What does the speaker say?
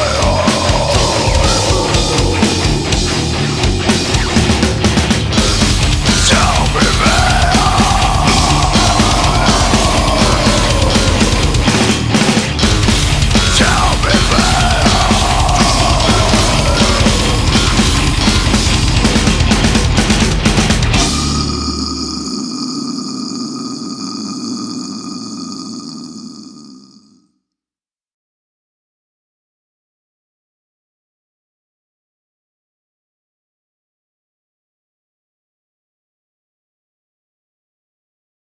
We're